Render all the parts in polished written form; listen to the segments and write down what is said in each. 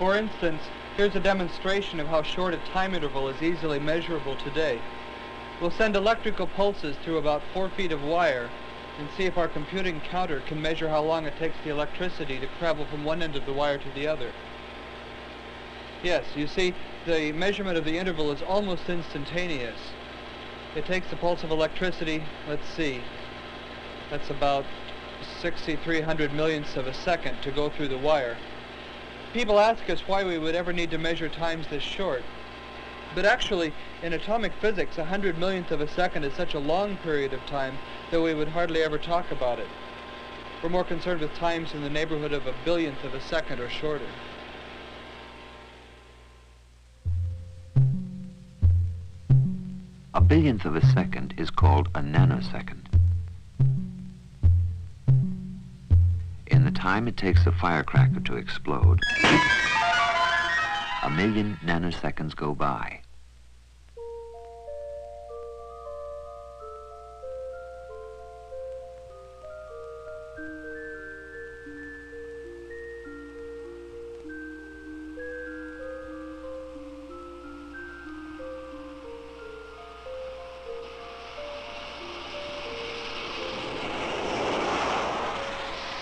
For instance, here's a demonstration of how short a time interval is easily measurable today. We'll send electrical pulses through about 4 feet of wire and see if our computing counter can measure how long it takes the electricity to travel from one end of the wire to the other. Yes, you see, the measurement of the interval is almost instantaneous. It takes the pulse of electricity, let's see, that's about 6,300 millionths of a second to go through the wire. People ask us why we would ever need to measure times this short. But actually, in atomic physics, 100 millionth of a second is such a long period of time that we would hardly ever talk about it. We're more concerned with times in the neighborhood of a billionth of a second or shorter. A billionth of a second is called a nanosecond. In the time it takes a firecracker to explode, 1 million nanoseconds go by.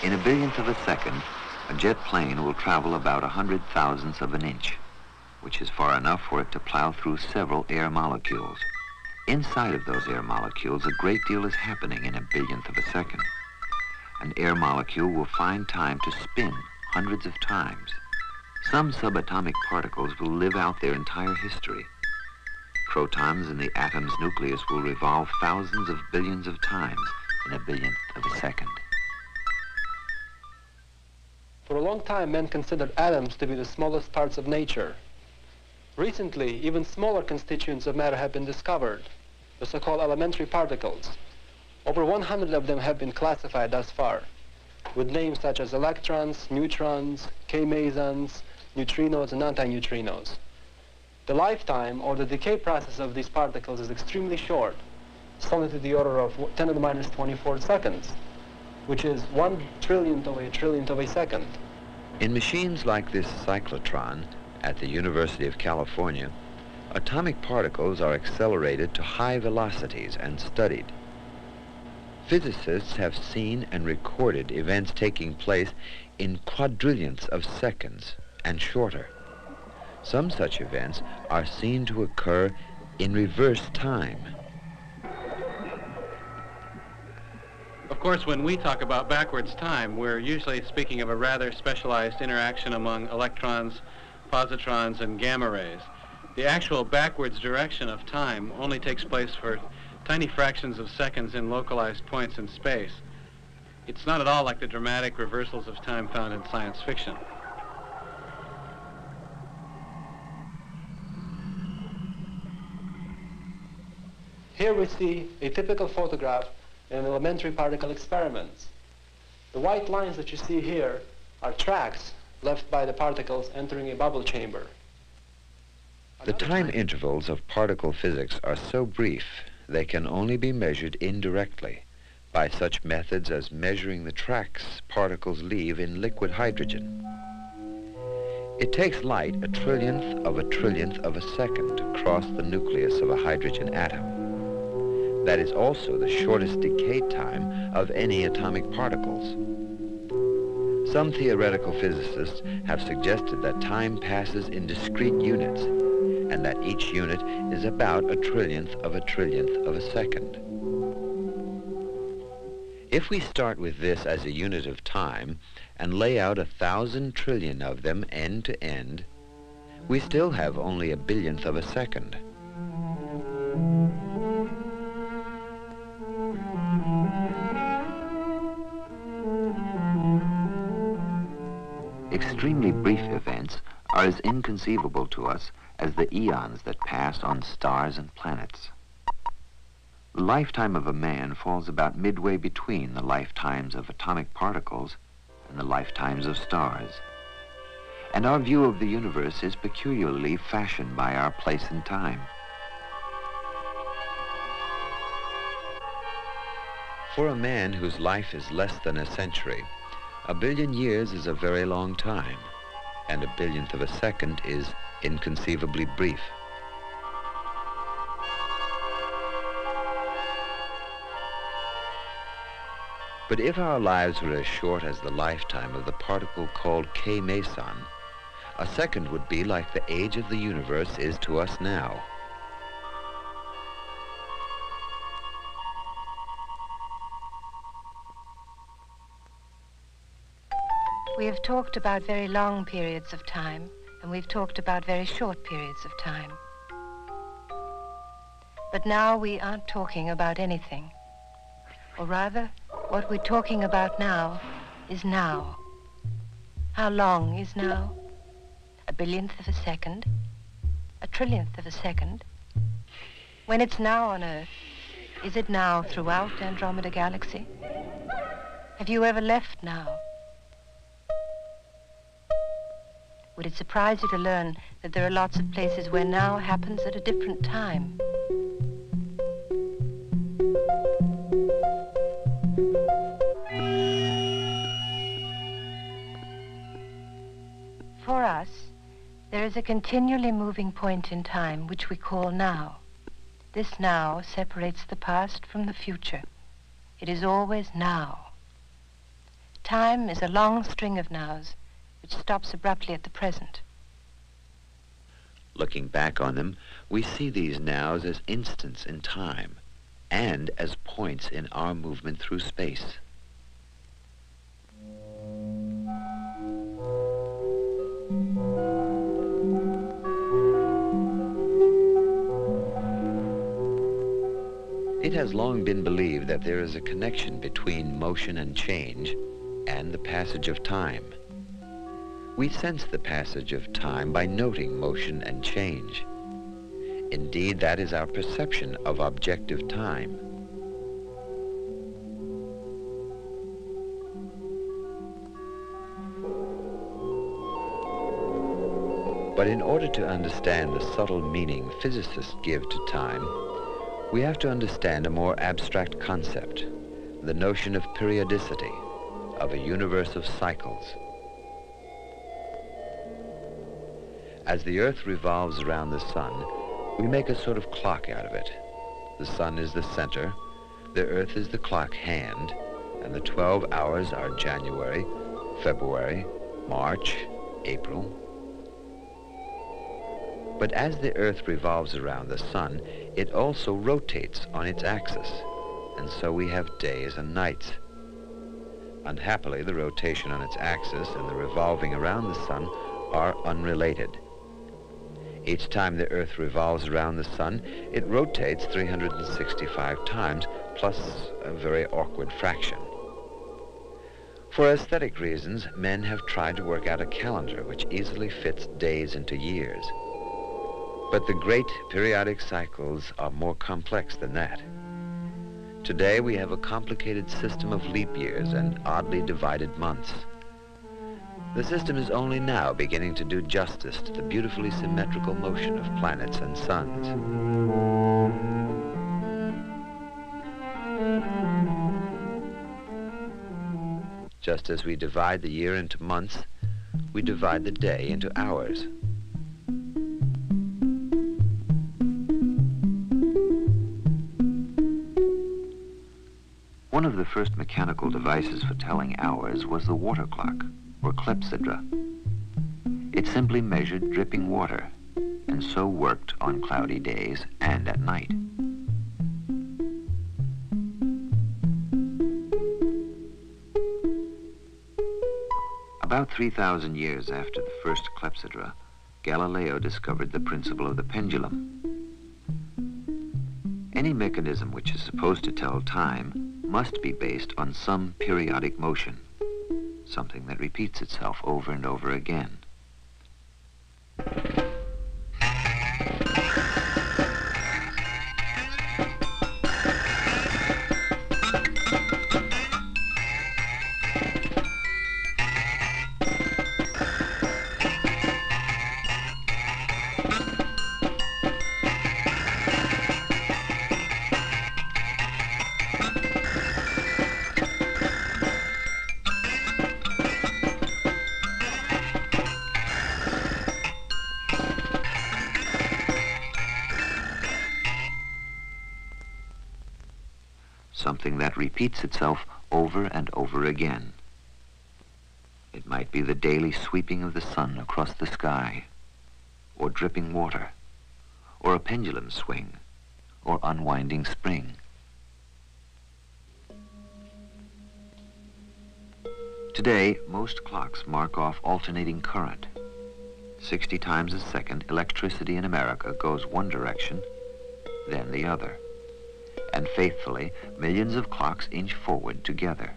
In a billionth of a second, a jet plane will travel about 100 thousandths of an inch, which is far enough for it to plow through several air molecules. Inside of those air molecules, a great deal is happening in a billionth of a second. An air molecule will find time to spin hundreds of times. Some subatomic particles will live out their entire history. Protons in the atom's nucleus will revolve thousands of billions of times in a billionth of a second. For a long time, men considered atoms to be the smallest parts of nature. Recently, even smaller constituents of matter have been discovered, the so-called elementary particles. Over 100 of them have been classified thus far, with names such as electrons, neutrons, k-mesons, neutrinos, and antineutrinos. The lifetime, or the decay process of these particles is extremely short. It's only to the order of 10 to the minus 24 seconds, which is 1 trillionth of a trillionth of a second. In machines like this cyclotron at the University of California, atomic particles are accelerated to high velocities and studied. Physicists have seen and recorded events taking place in quadrillionths of seconds and shorter. Some such events are seen to occur in reverse time. Of course, when we talk about backwards time, we're usually speaking of a rather specialized interaction among electrons, positrons, and gamma rays. The actual backwards direction of time only takes place for tiny fractions of seconds in localized points in space. It's not at all like the dramatic reversals of time found in science fiction. Here we see a typical photograph in elementary particle experiments. The white lines that you see here are tracks left by the particles entering a bubble chamber. The time intervals of particle physics are so brief, they can only be measured indirectly by such methods as measuring the tracks particles leave in liquid hydrogen. It takes light a trillionth of a second to cross the nucleus of a hydrogen atom. That is also the shortest decay time of any atomic particles. Some theoretical physicists have suggested that time passes in discrete units, and that each unit is about a trillionth of a second. If we start with this as a unit of time and lay out 1,000 trillion of them end to end, we still have only a billionth of a second. Extremely brief events are as inconceivable to us as the eons that pass on stars and planets. The lifetime of a man falls about midway between the lifetimes of atomic particles and the lifetimes of stars. And our view of the universe is peculiarly fashioned by our place in time. For a man whose life is less than a century, 1 billion years is a very long time, and a billionth of a second is inconceivably brief. But if our lives were as short as the lifetime of the particle called K Meson, a second would be like the age of the universe is to us now. We have talked about very long periods of time, and we've talked about very short periods of time. But now we aren't talking about anything. Or rather, what we're talking about now is now. How long is now? A billionth of a second? A trillionth of a second? When it's now on Earth, is it now throughout Andromeda Galaxy? Have you ever left now? Would it surprise you to learn that there are lots of places where now happens at a different time? For us, there is a continually moving point in time which we call now. This now separates the past from the future. It is always now. Time is a long string of nows which stops abruptly at the present. Looking back on them, we see these nows as instants in time and as points in our movement through space. It has long been believed that there is a connection between motion and change and the passage of time. We sense the passage of time by noting motion and change. Indeed, that is our perception of objective time. But in order to understand the subtle meaning physicists give to time, we have to understand a more abstract concept, the notion of periodicity, of a universe of cycles. As the Earth revolves around the Sun, we make a sort of clock out of it. The Sun is the center, the Earth is the clock hand, and the 12 hours are January, February, March, April. But as the Earth revolves around the Sun, it also rotates on its axis, and so we have days and nights. Unhappily, the rotation on its axis and the revolving around the Sun are unrelated. Each time the Earth revolves around the Sun, it rotates 365 times, plus a very awkward fraction. For aesthetic reasons, men have tried to work out a calendar which easily fits days into years. But the great periodic cycles are more complex than that. Today we have a complicated system of leap years and oddly divided months. The system is only now beginning to do justice to the beautifully symmetrical motion of planets and suns. Just as we divide the year into months, we divide the day into hours. One of the first mechanical devices for telling hours was the water clock, or clepsydra. It simply measured dripping water, and so worked on cloudy days and at night. About 3,000 years after the first clepsydra, Galileo discovered the principle of the pendulum. Any mechanism which is supposed to tell time must be based on some periodic motion, something that repeats itself over and over again. something that repeats itself over and over again. It might be the daily sweeping of the sun across the sky, or dripping water, or a pendulum swing, or unwinding spring. Today, most clocks mark off alternating current. 60 times a second, electricity in America goes one direction, then the other. And faithfully, millions of clocks inch forward together.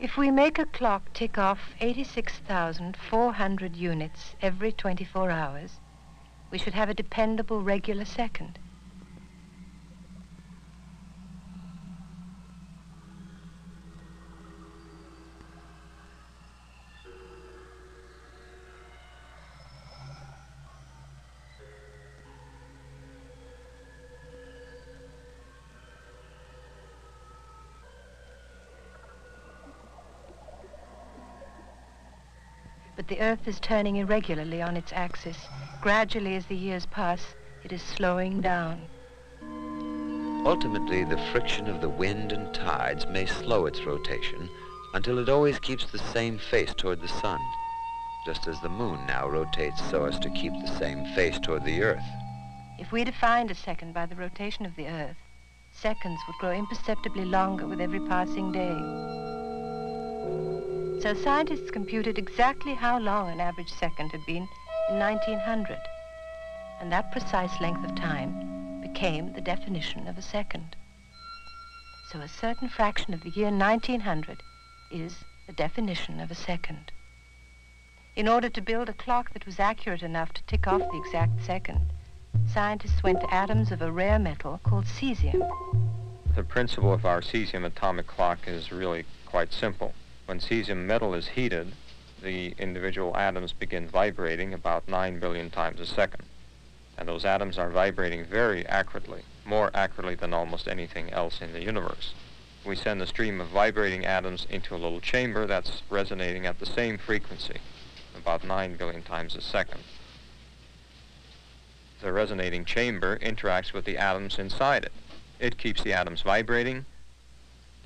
If we make a clock tick off 86,400 units every 24 hours, we should have a dependable regular second. But the Earth is turning irregularly on its axis. Gradually, as the years pass, it is slowing down. Ultimately, the friction of the wind and tides may slow its rotation until it always keeps the same face toward the sun, just as the moon now rotates so as to keep the same face toward the Earth. If we defined a second by the rotation of the Earth, seconds would grow imperceptibly longer with every passing day. So scientists computed exactly how long an average second had been in 1900, and that precise length of time became the definition of a second. So a certain fraction of the year 1900 is the definition of a second. In order to build a clock that was accurate enough to tick off the exact second, scientists went to atoms of a rare metal called cesium. The principle of our cesium atomic clock is really quite simple. When cesium metal is heated, the individual atoms begin vibrating about 9 billion times a second. And those atoms are vibrating very accurately, more accurately than almost anything else in the universe. We send a stream of vibrating atoms into a little chamber that's resonating at the same frequency, about 9 billion times a second. The resonating chamber interacts with the atoms inside it. It keeps the atoms vibrating,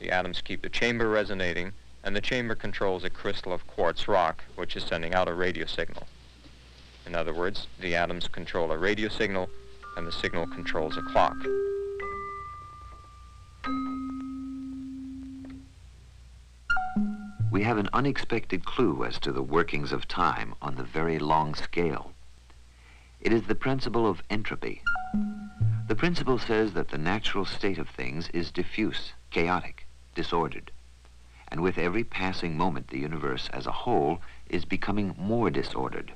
the atoms keep the chamber resonating, and the chamber controls a crystal of quartz rock, which is sending out a radio signal. In other words, the atoms control a radio signal, and the signal controls a clock. We have an unexpected clue as to the workings of time on the very long scale. It is the principle of entropy. The principle says that the natural state of things is diffuse, chaotic, disordered. And with every passing moment, the universe as a whole is becoming more disordered.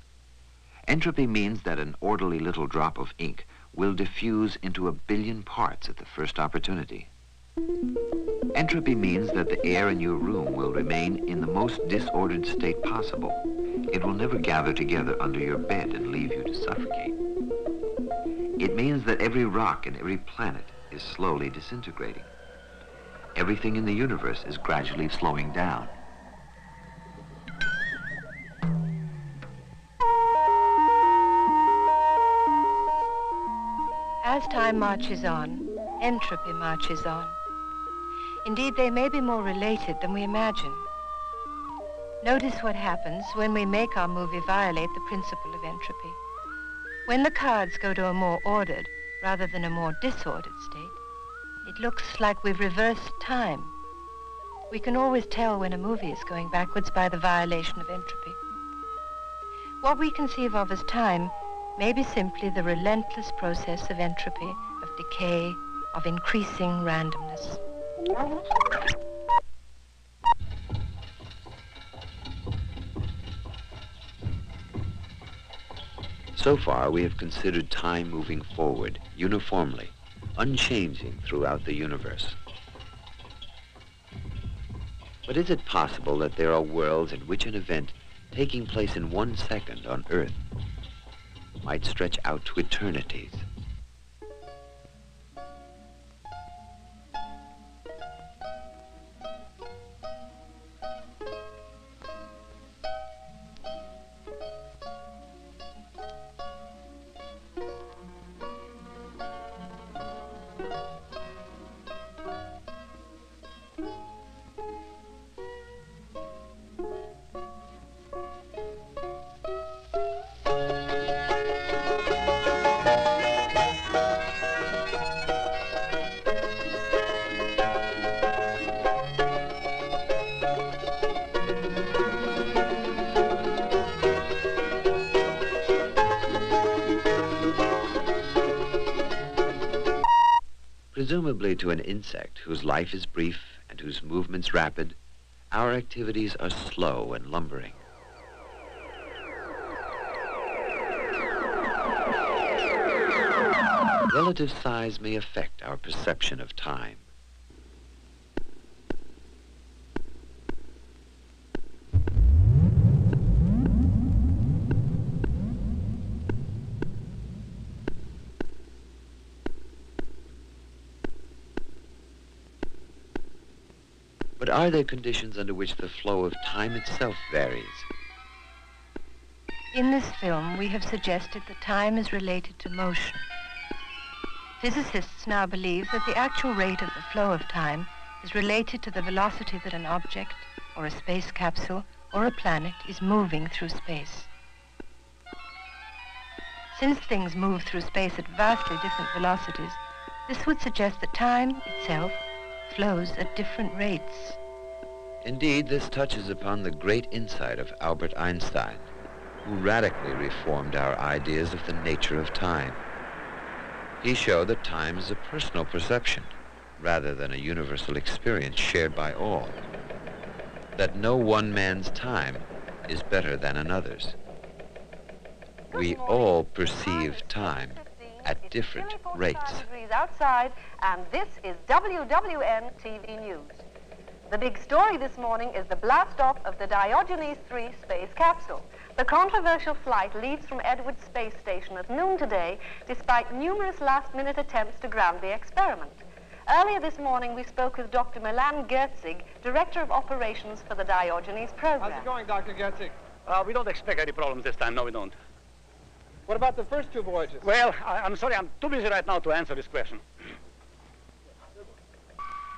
Entropy means that an orderly little drop of ink will diffuse into a billion parts at the first opportunity. Entropy means that the air in your room will remain in the most disordered state possible. It will never gather together under your bed and leave you to suffocate. It means that every rock and every planet is slowly disintegrating. Everything in the universe is gradually slowing down. As time marches on, entropy marches on. Indeed, they may be more related than we imagine. Notice what happens when we make our movie violate the principle of entropy. When the cards go to a more ordered rather than a more disordered state, it looks like we've reversed time. We can always tell when a movie is going backwards by the violation of entropy. What we conceive of as time may be simply the relentless process of entropy, of decay, of increasing randomness. So far, we have considered time moving forward uniformly, unchanging throughout the universe. But is it possible that there are worlds in which an event taking place in 1 second on Earth might stretch out to eternities? Presumably to an insect whose life is brief and whose movements rapid, our activities are slow and lumbering. Relative size may affect our perception of time. But are there conditions under which the flow of time itself varies? In this film, we have suggested that time is related to motion. Physicists now believe that the actual rate of the flow of time is related to the velocity that an object, or a space capsule, or a planet is moving through space. Since things move through space at vastly different velocities, this would suggest that time itself flows at different rates. Indeed, this touches upon the great insight of Albert Einstein, who radically reformed our ideas of the nature of time. He showed that time is a personal perception, rather than a universal experience shared by all. That no one man's time is better than another's. We all perceive time at different rates. Outside, and this is WWN TV News. The big story this morning is the blast-off of the Diogenes 3 space capsule. The controversial flight leaves from Edwards Space Station at noon today, despite numerous last-minute attempts to ground the experiment. Earlier this morning, we spoke with Dr. Milan Herzog, Director of Operations for the Diogenes program. How's it going, Dr. Herzog? We don't expect any problems this time. No, we don't. What about the first two voyages? Well, I'm sorry, I'm too busy right now to answer this question.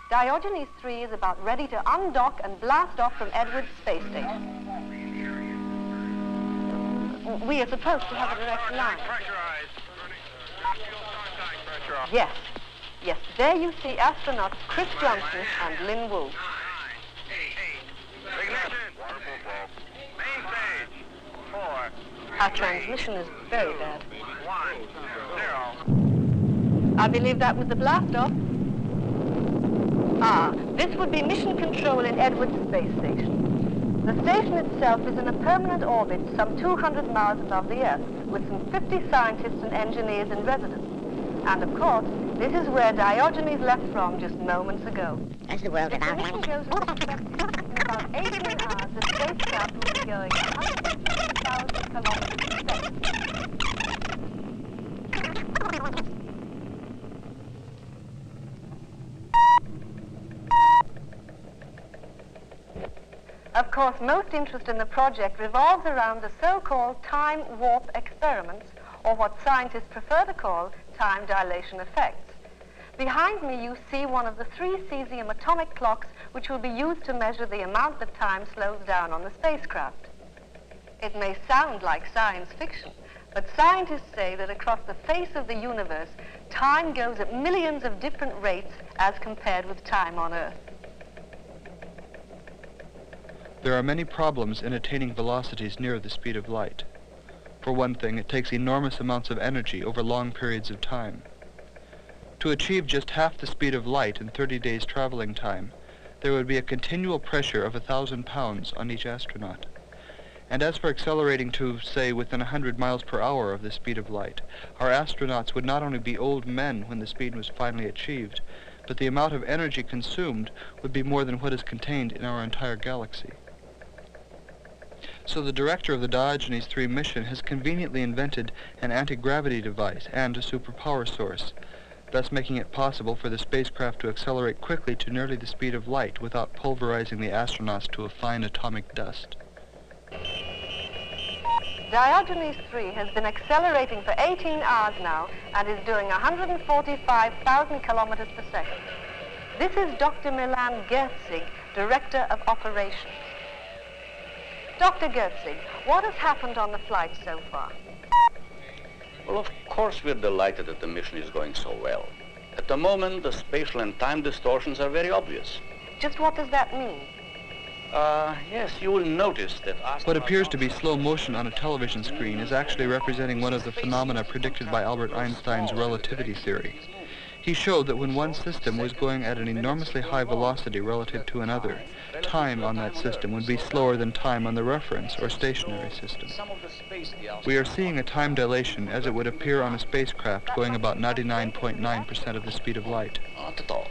Diogenes 3 is about ready to undock and blast off from Edwards Space Station. We are supposed to have a direct line. Yes. Yes, there you see astronauts Chris Johnson and Lin Woo. Our transmission is very bad. I believe that was the blast-off. Ah, this would be mission control in Edwards Space Station. The station itself is in a permanent orbit some 200 miles above the Earth, with some 50 scientists and engineers in residence. And of course, this is where Diogenes left from just moments ago. As the world about us. In about 18 hours, the spacecraft will be going 150,000 kilometers in space. Of course, most interest in the project revolves around the so-called time warp experiments, or what scientists prefer to call time dilation effects. Behind me, you see one of the 3 cesium atomic clocks, which will be used to measure the amount that time slows down on the spacecraft. It may sound like science fiction, but scientists say that across the face of the universe, time goes at millions of different rates as compared with time on Earth. There are many problems in attaining velocities near the speed of light. For one thing, it takes enormous amounts of energy over long periods of time. To achieve just half the speed of light in 30 days traveling time, there would be a continual pressure of 1,000 pounds on each astronaut. And as for accelerating to, say, within 100 miles per hour of the speed of light, our astronauts would not only be old men when the speed was finally achieved, but the amount of energy consumed would be more than what is contained in our entire galaxy. So the director of the Diogenes 3 mission has conveniently invented an anti-gravity device and a superpower source, thus making it possible for the spacecraft to accelerate quickly to nearly the speed of light without pulverizing the astronauts to a fine atomic dust. Diogenes 3 has been accelerating for 18 hours now and is doing 145,000 kilometers per second. This is Dr. Milan Herzog, Director of Operations. Dr. Herzog, what has happened on the flight so far? Well, of course we're delighted that the mission is going so well. At the moment, the spatial and time distortions are very obvious. Just what does that mean? Yes, you will notice that... What appears to be slow motion on a television screen is actually representing one of the phenomena predicted by Albert Einstein's relativity theory. He showed that when one system was going at an enormously high velocity relative to another, time on that system would be slower than time on the reference or stationary system. We are seeing a time dilation as it would appear on a spacecraft going about 99.9% of the speed of light. Not at all.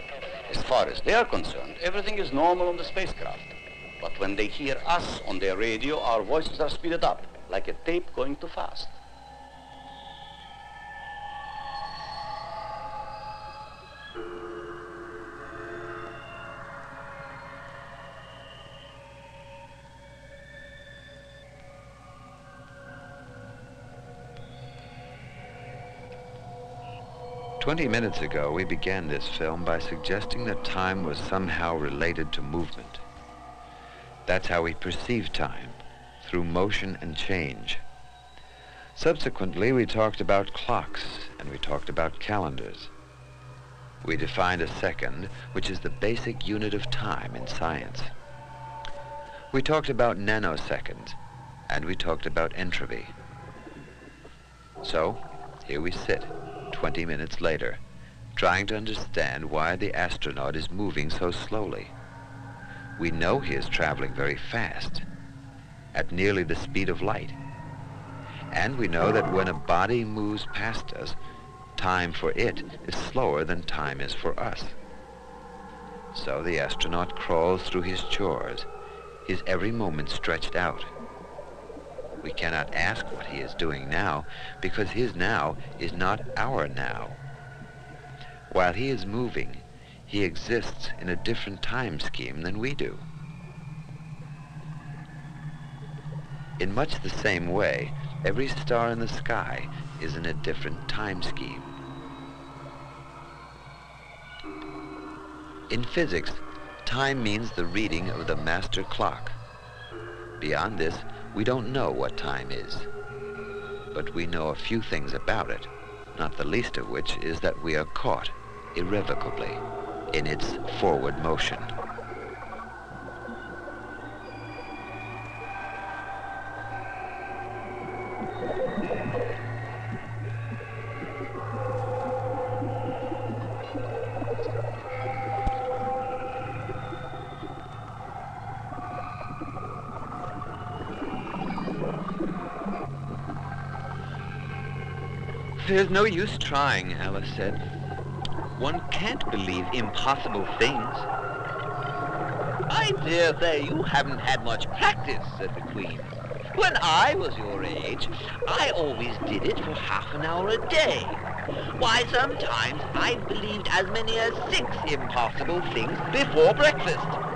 As far as they are concerned, everything is normal on the spacecraft. But when they hear us on their radio, our voices are speeded up, like a tape going too fast.20 minutes ago, we began this film by suggesting that time was somehow related to movement. That's how we perceive time, through motion and change. Subsequently, we talked about clocks, and we talked about calendars. We defined a second, which is the basic unit of time in science. We talked about nanoseconds, and we talked about entropy. So, here we sit, 20 minutes later, trying to understand why the astronaut is moving so slowly. We know he is traveling very fast, at nearly the speed of light. And we know that when a body moves past us, time for it is slower than time is for us. So the astronaut crawls through his chores, his every moment stretched out. We cannot ask what he is doing now, because his now is not our now. While he is moving, he exists in a different time scheme than we do. In much the same way, every star in the sky is in a different time scheme. In physics, time means the reading of the master clock. Beyond this, we don't know what time is, but we know a few things about it, not the least of which is that we are caught irrevocably in its forward motion. There's no use trying, Alice said. One can't believe impossible things. My dear Fay, you haven't had much practice, said the Queen. When I was your age, I always did it for half an hour a day. Why, sometimes I believed as many as 6 impossible things before breakfast.